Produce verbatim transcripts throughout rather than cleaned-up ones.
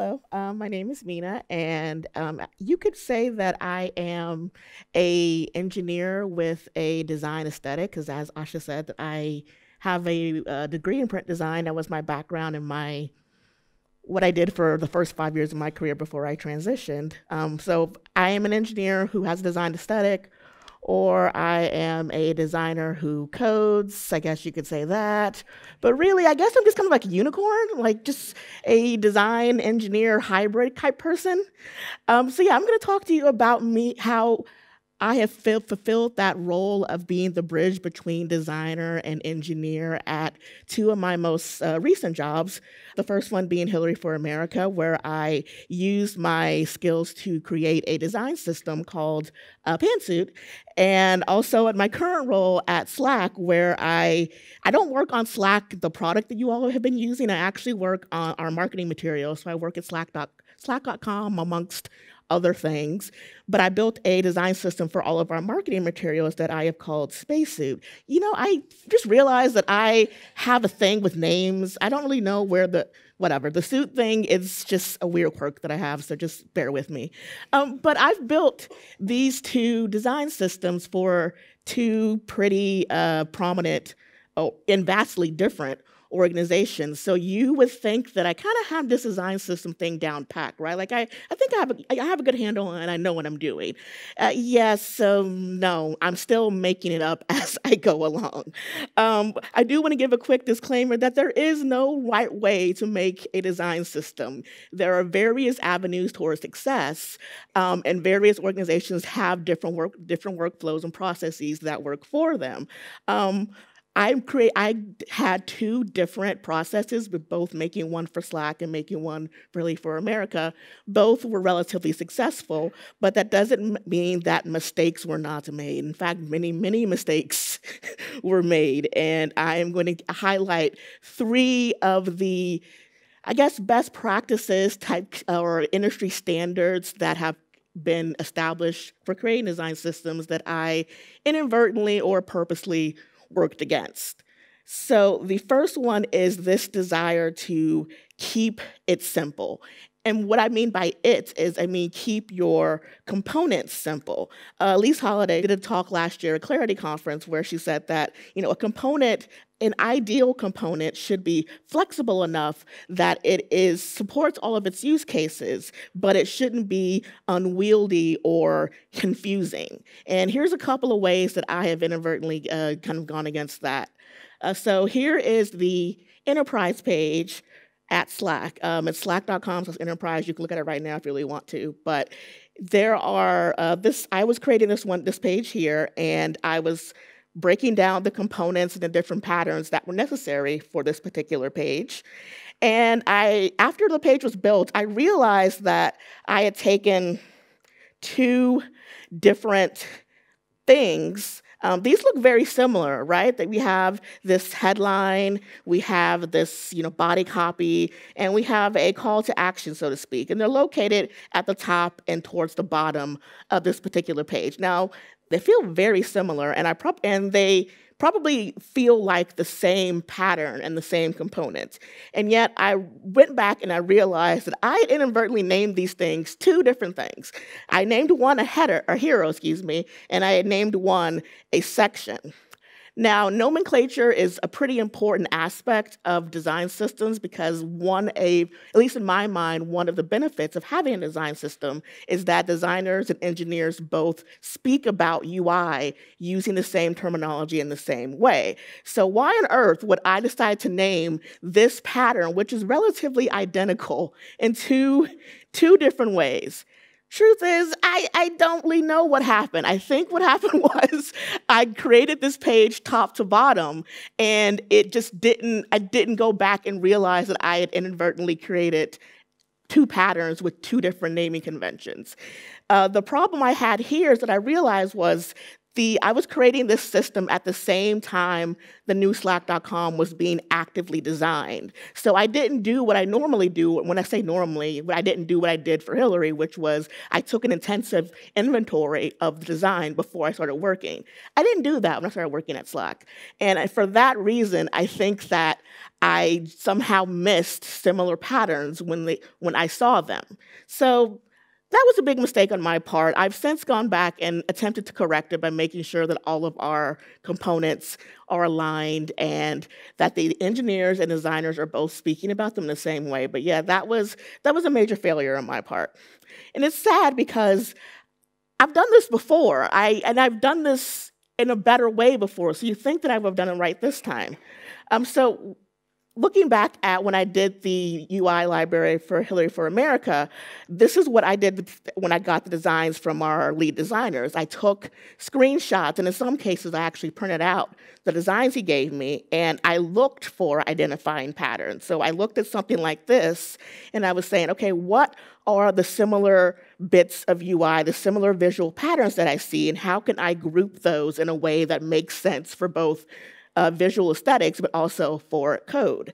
Hello, um, my name is Mina, and um, you could say that I am a engineer with a design aesthetic, because as Asha said, that I have a uh, degree in print design. That was my background and my what I did for the first five years of my career before I transitioned. Um, so I am an engineer who has a design aesthetic, or I am a designer who codes, I guess you could say that. But really, I guess I'm just kind of like a unicorn, like just a design engineer hybrid type person. Um, so yeah, I'm gonna talk to you about me, how I have f- fulfilled that role of being the bridge between designer and engineer at two of my most uh, recent jobs. The first one being Hillary for America, where I used my skills to create a design system called uh, Pantsuit. And also at my current role at Slack, where I, I don't work on Slack, the product that you all have been using. I actually work on our marketing material. So I work at slack dot slack dot com amongst other things, but I built a design system for all of our marketing materials that I have called Spacesuit. You know, I just realized that I have a thing with names. I don't really know where the, whatever, the suit thing is just a weird quirk that I have, so just bear with me. Um, but I've built these two design systems for two pretty uh, prominent oh, and vastly different organizations. So you would think that I kind of have this design system thing down pat, right? Like I, I think I have, a, I have a good handle on it, and I know what I'm doing. Uh, yes, um, no, I'm still making it up as I go along. Um, I do want to give a quick disclaimer that there is no right way to make a design system. There are various avenues towards success, um, and various organizations have different work, different workflows and processes that work for them. Um, I create. I had two different processes, with both making one for Slack and making one really for America. Both were relatively successful, but that doesn't mean that mistakes were not made. In fact, many, many mistakes were made, and I am going to highlight three of the, I guess, best practices type or industry standards that have been established for creating design systems that I inadvertently or purposely worked against. So the first one is this desire to keep it simple. And what I mean by it is, I mean, keep your components simple. Uh, Lisa Holiday did a talk last year at Clarity conference where she said that, you know, a component, an ideal component should be flexible enough that it is supports all of its use cases, but it shouldn't be unwieldy or confusing. And here's a couple of ways that I have inadvertently uh, kind of gone against that. Uh, so here is the enterprise page at Slack. Um, it's slack dot com slash enterprise. You can look at it right now if you really want to. But there are uh, this. I was creating this one, this page here, and I was breaking down the components and the different patterns that were necessary for this particular page. And I, after the page was built, I realized that I had taken two different things. Um, these look very similar, right? That we have this headline, we have this, you know, body copy, and we have a call to action, so to speak. And they're located at the top and towards the bottom of this particular page. Now, they feel very similar, and I prob and they probably feel like the same pattern and the same components. And yet I went back and I realized that I had inadvertently named these things two different things. I named one a header, or hero, excuse me, and I had named one a section. Now, nomenclature is a pretty important aspect of design systems because one a, at least in my mind, one of the benefits of having a design system is that designers and engineers both speak about U I using the same terminology in the same way. So why on earth would I decide to name this pattern, which is relatively identical, in two, two different ways? Truth is, I, I don't really know what happened. I think what happened was I created this page top to bottom, and it just didn't, I didn't go back and realize that I had inadvertently created two patterns with two different naming conventions. Uh, the problem I had here is that I realized was the, I was creating this system at the same time the new slack dot com was being actively designed. So I didn't do what I normally do. When I say normally, I didn't do what I did for Hillary, which was I took an intensive inventory of the design before I started working. I didn't do that when I started working at Slack. And I, for that reason, I think that I somehow missed similar patterns when, they, when I saw them. So that was a big mistake on my part. I've since gone back and attempted to correct it by making sure that all of our components are aligned and that the engineers and designers are both speaking about them the same way. But yeah, that was, that was a major failure on my part. And it's sad because I've done this before, I, and I've done this in a better way before, so you think that I would have done it right this time. Um, so looking back at when I did the U I library for Hillary for America, this is what I did when I got the designs from our lead designers. I took screenshots, and in some cases I actually printed out the designs he gave me, and I looked for identifying patterns. So I looked at something like this, and I was saying, okay, what are the similar bits of U I, the similar visual patterns that I see, and how can I group those in a way that makes sense for both uh, visual aesthetics, but also for code?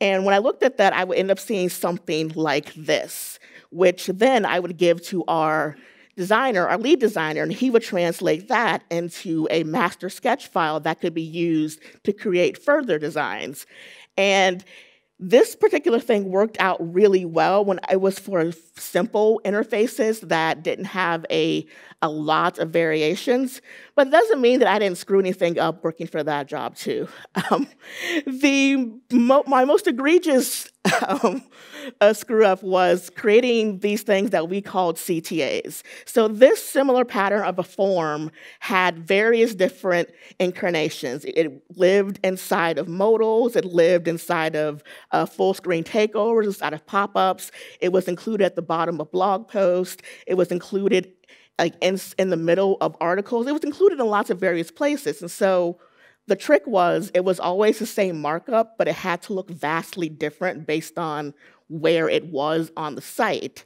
And when I looked at that, I would end up seeing something like this, which then I would give to our designer, our lead designer, and he would translate that into a master sketch file that could be used to create further designs. And this particular thing worked out really well when it was for simple interfaces that didn't have a, a lot of variations, but it doesn't mean that I didn't screw anything up working for that job too. Um, the mo my most egregious um, uh, screw up was creating these things that we called C T As. So this similar pattern of a form had various different incarnations. It, it lived inside of modals, it lived inside of Uh, full screen takeovers, out of pop-ups. It was included at the bottom of blog posts. It was included like in, in the middle of articles. It was included in lots of various places. And so the trick was it was always the same markup, but it had to look vastly different based on where it was on the site.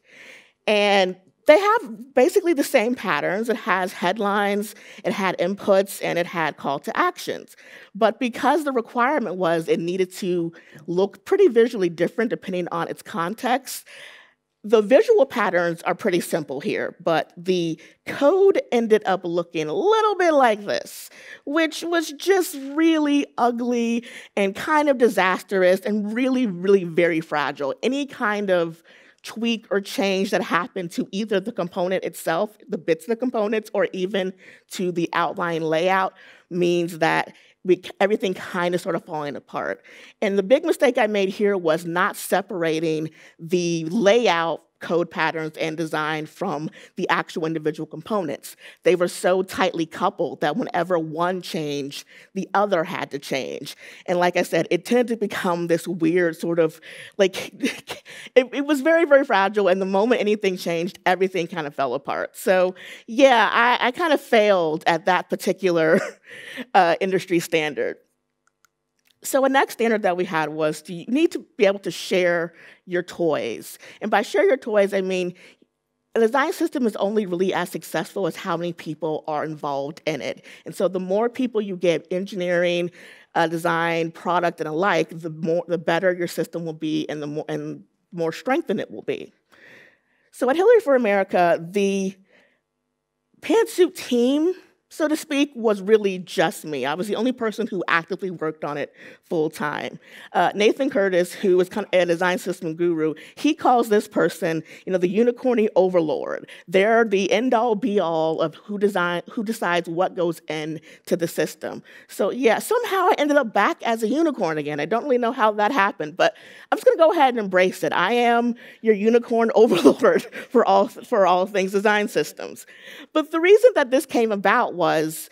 And they have basically the same patterns. It has headlines, it had inputs, and it had call to actions. But because the requirement was it needed to look pretty visually different depending on its context, the visual patterns are pretty simple here, but the code ended up looking a little bit like this, which was just really ugly and kind of disastrous and really, really very fragile. Any kind of tweak or change that happened to either the component itself, the bits of the components, or even to the outline layout means that we, everything kind of sort of falling apart. And the big mistake I made here was not separating the layout code patterns and design from the actual individual components. They were so tightly coupled that whenever one changed, the other had to change. And like I said, it tended to become this weird sort of, like, it, it was very, very fragile, and the moment anything changed, everything kind of fell apart. So yeah, I, I kind of failed at that particular uh, industry standard. So a next standard that we had was you need to be able to share your toys. And by share your toys, I mean a design system is only really as successful as how many people are involved in it. And so the more people you get engineering, uh, design, product, and alike, the more, the better your system will be and the more, and more strengthened it will be. So at Hillary for America, the Pantsuit team, so to speak, was really just me. I was the only person who actively worked on it full time. Uh, Nathan Curtis, who is kind of a design system guru, he calls this person, you know, the unicorny overlord. They're the end all be all of who design, who decides what goes into the system. So yeah, somehow I ended up back as a unicorn again. I don't really know how that happened, but I'm just gonna go ahead and embrace it. I am your unicorn overlord for all for all things design systems. But the reason that this came about was was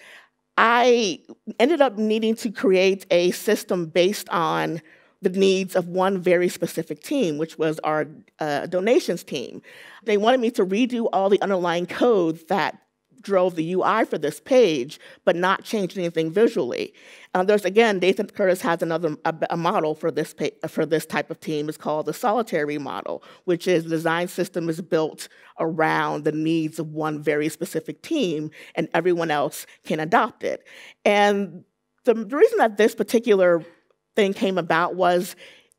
I ended up needing to create a system based on the needs of one very specific team, which was our uh, donations team. They wanted me to redo all the underlying code that drove the U I for this page, but not change anything visually. Uh, there's, again, Nathan Curtis has another a, a model for this, pay, for this type of team. It's called the solitary model, which is the design system is built around the needs of one very specific team, and everyone else can adopt it. And the reason that this particular thing came about was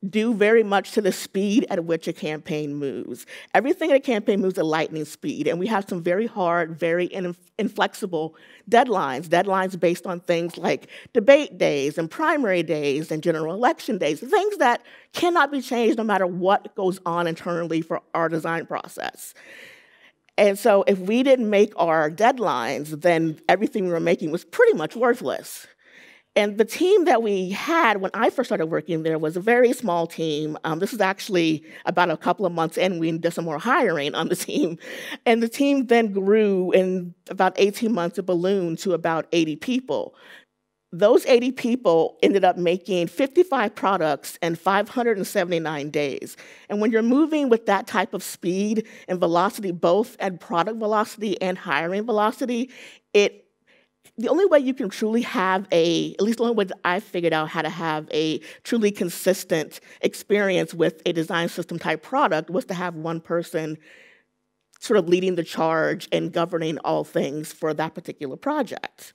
due very much to the speed at which a campaign moves. Everything in a campaign moves at lightning speed, and we have some very hard, very in inflexible deadlines, deadlines based on things like debate days and primary days and general election days, things that cannot be changed no matter what goes on internally for our design process. And so if we didn't make our deadlines, then everything we were making was pretty much worthless. And the team that we had when I first started working there was a very small team. Um, this is actually about a couple of months in, we did some more hiring on the team. And the team then grew in about eighteen months, it ballooned to about eighty people. Those eighty people ended up making fifty-five products in five hundred seventy-nine days. And when you're moving with that type of speed and velocity, both at product velocity and hiring velocity, it the only way you can truly have a, at least the only way that I figured out how to have a truly consistent experience with a design system type product was to have one person sort of leading the charge and governing all things for that particular project.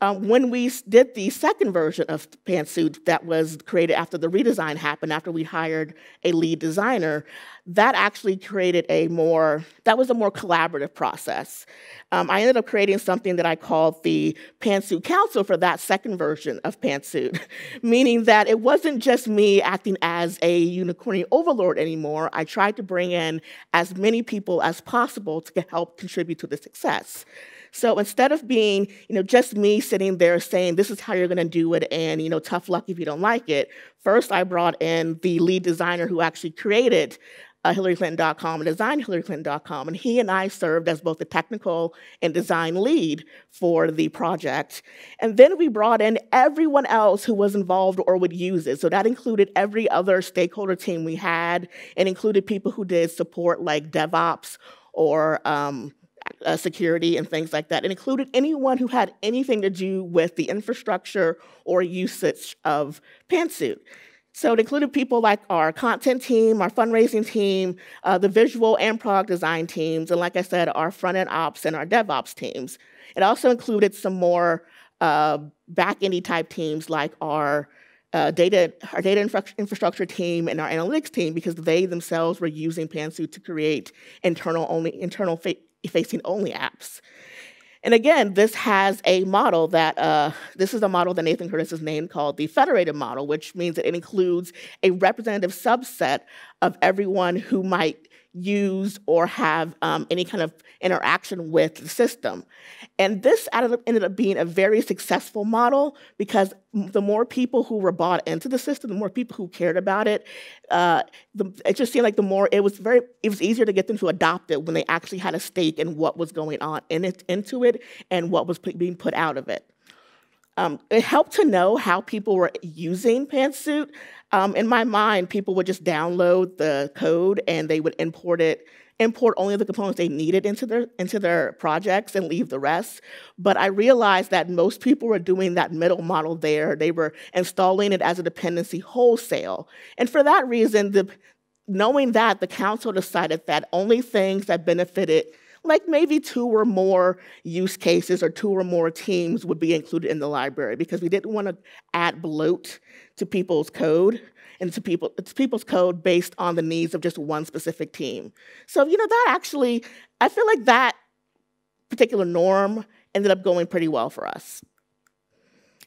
Um, when we did the second version of Pantsuit that was created after the redesign happened, after we hired a lead designer, that actually created a more, that was a more collaborative process. Um, I ended up creating something that I called the Pantsuit Council for that second version of Pantsuit, meaning that it wasn't just me acting as a unicorny overlord anymore. I tried to bring in as many people as possible to help contribute to the success. So instead of being, you know, just me sitting there saying, this is how you're going to do it and, you know, tough luck if you don't like it, first I brought in the lead designer who actually created uh, Hillary Clinton dot com and designed Hillary Clinton dot com, and he and I served as both the technical and design lead for the project. And then we brought in everyone else who was involved or would use it. So that included every other stakeholder team we had and included people who did support like DevOps or um, Uh, security and things like that. It included anyone who had anything to do with the infrastructure or usage of Pantsuit. So it included people like our content team, our fundraising team, uh, the visual and product design teams, and like I said, our front-end ops and our DevOps teams. It also included some more uh, back-endy type teams like our Uh, data, our data infra infrastructure team and our analytics team, because they themselves were using Pantsuit to create internal only, internal fa facing only apps. And again, this has a model that, uh, this is a model that Nathan Curtis has named called the federated model, which means that it includes a representative subset of everyone who might use or have um, any kind of interaction with the system. And this ended up being a very successful model because the more people who were bought into the system, the more people who cared about it, uh, the, it just seemed like the more, it was very, it was easier to get them to adopt it when they actually had a stake in what was going on in it, into it and what was put, being put out of it. Um, it helped to know how people were using Pantsuit. Um, in my mind, people would just download the code and they would import it, import only the components they needed into their, into their projects and leave the rest. But I realized that most people were doing that middle model there. They were installing it as a dependency wholesale. And for that reason, the, knowing that, the council decided that only things that benefited like maybe two or more use cases or two or more teams would be included in the library, because we didn't want to add bloat to people's code and to, people, to people's code based on the needs of just one specific team. So, you know, that actually, I feel like that particular norm ended up going pretty well for us.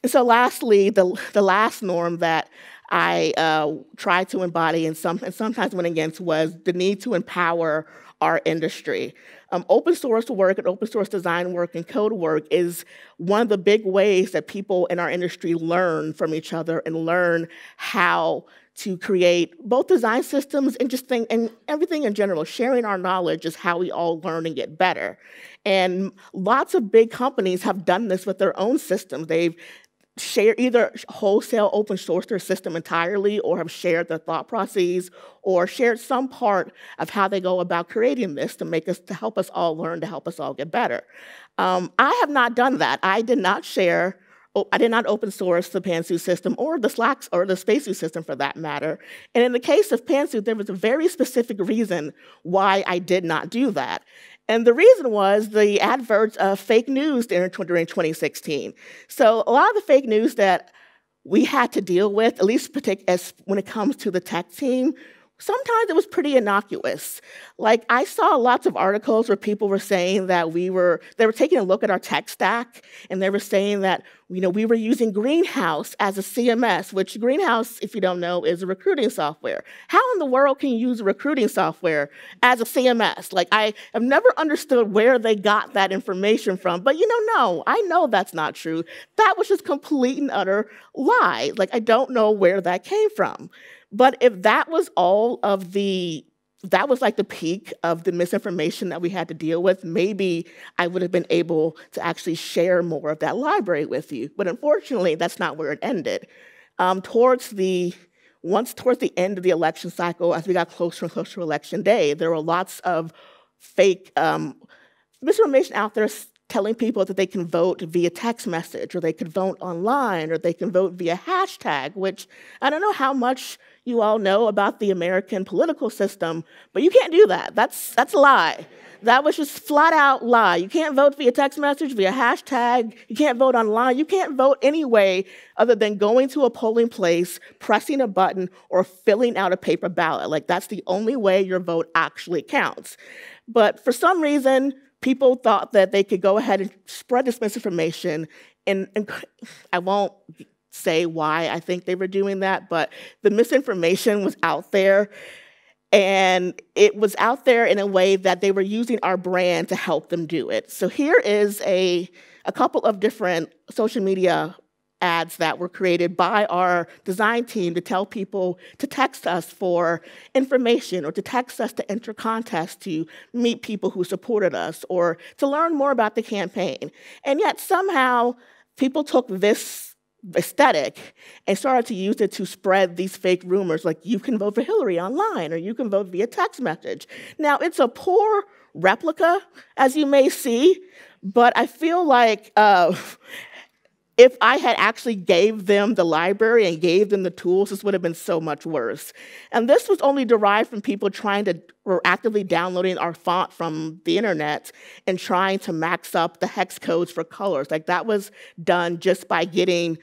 And so lastly, the, the last norm that I uh, tried to embody and, some, and sometimes went against was the need to empower our industry. Um, open source work and open source design work and code work is one of the big ways that people in our industry learn from each other and learn how to create both design systems and just thing, and everything in general. Sharing our knowledge is how we all learn and get better. And lots of big companies have done this with their own systems. They've share either wholesale open source their system entirely or have shared their thought processes or shared some part of how they go about creating this to make us, to help us all learn, to help us all get better. Um, I have not done that. I did not share, oh, I did not open source the Pantsuit system or the Slack or the Spacesuit system for that matter. And in the case of Pantsuit, there was a very specific reason why I did not do that. And the reason was the advert of fake news during twenty sixteen. So a lot of the fake news that we had to deal with, at least as when it comes to the tech team, sometimes it was pretty innocuous. Like, I saw lots of articles where people were saying that we were, they were taking a look at our tech stack, and they were saying that, you know, we were using Greenhouse as a C M S, which Greenhouse, if you don't know, is a recruiting software. How in the world can you use a recruiting software as a C M S? Like, I have never understood where they got that information from, but you know, no, I know that's not true. That was just complete and utter lie. Like, I don't know where that came from. But if that was all of the, that was like the peak of the misinformation that we had to deal with, maybe I would have been able to actually share more of that library with you. But unfortunately, that's not where it ended. Um, towards the, once towards the end of the election cycle, as we got closer and closer to election day, there were lots of fake um, misinformation out there telling people that they can vote via text message, or they could vote online, or they can vote via hashtag, which I don't know how much you all know about the American political system, but you can't do that. That's, that's a lie. That was just flat out lie. You can't vote via text message, via hashtag. You can't vote online. You can't vote any way other than going to a polling place, pressing a button, or filling out a paper ballot. Like, that's the only way your vote actually counts. But for some reason, people thought that they could go ahead and spread this misinformation, and, and I won't say why I think they were doing that, but the misinformation was out there, and it was out there in a way that they were using our brand to help them do it. So here is a, a couple of different social media ads that were created by our design team to tell people to text us for information, or to text us to enter contests, to meet people who supported us, or to learn more about the campaign. And yet somehow people took this aesthetic and started to use it to spread these fake rumors, like you can vote for Hillary online, or you can vote via text message. Now, it's a poor replica, as you may see, but I feel like uh, if I had actually gave them the library and gave them the tools, this would have been so much worse. And this was only derived from people trying to, or actively downloading our font from the internet and trying to max up the hex codes for colors. Like, that was done just by getting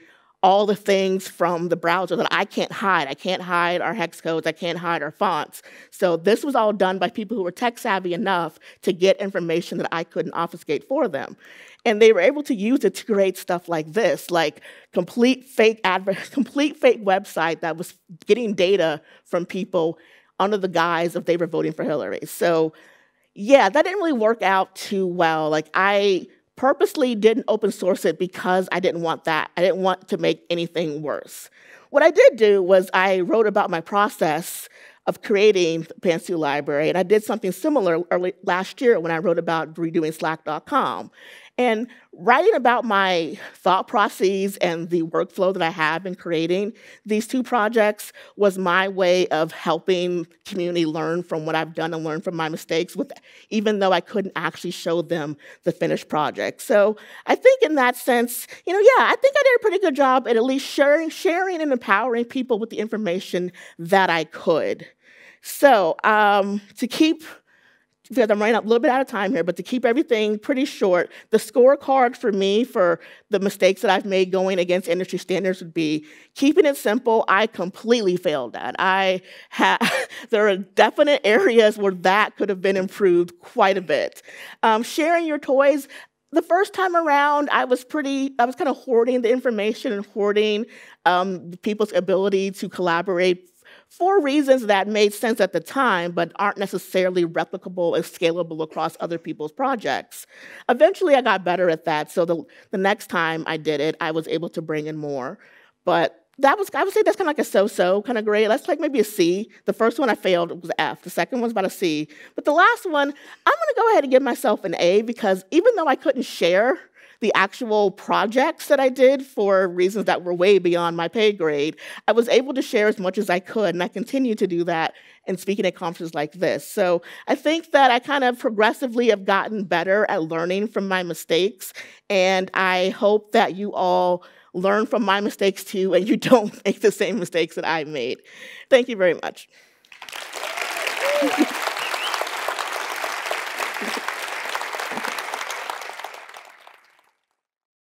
all the things from the browser that I can't hide. I can't hide our hex codes. I can't hide our fonts. So this was all done by people who were tech savvy enough to get information that I couldn't obfuscate for them. And they were able to use it to create stuff like this, like complete fake adver complete fake website that was getting data from people under the guise of they were voting for Hillary. So yeah, that didn't really work out too well. Like, I purposely didn't open source it because I didn't want that. I didn't want to make anything worse. What I did do was I wrote about my process of creating the Pantsuit library, and I did something similar early last year when I wrote about redoing Slack dot com. And writing about my thought processes and the workflow that I have in creating these two projects was my way of helping community learn from what I've done and learn from my mistakes, with, even though I couldn't actually show them the finished project. So I think in that sense, you know, yeah, I think I did a pretty good job at at least sharing, sharing and empowering people with the information that I could. So um, to keep... because I'm running a little bit out of time here, but to keep everything pretty short, the scorecard for me for the mistakes that I've made going against industry standards would be keeping it simple. I completely failed at. I ha there are definite areas where that could have been improved quite a bit. Um, sharing your toys. The first time around, I was pretty, I was kind of hoarding the information and hoarding um, people's ability to collaborate for reasons that made sense at the time, but aren't necessarily replicable and scalable across other people's projects. Eventually, I got better at that, so the, the next time I did it, I was able to bring in more. But that was, I would say that's kind of like a so-so kind of grade. That's like maybe a C. The first one I failed was F. The second one's about a C. But the last one, I'm gonna go ahead and give myself an A, because even though I couldn't share the actual projects that I did for reasons that were way beyond my pay grade, I was able to share as much as I could, and I continue to do that in speaking at conferences like this. So I think that I kind of progressively have gotten better at learning from my mistakes, and I hope that you all learn from my mistakes too, and you don't make the same mistakes that I made. Thank you very much.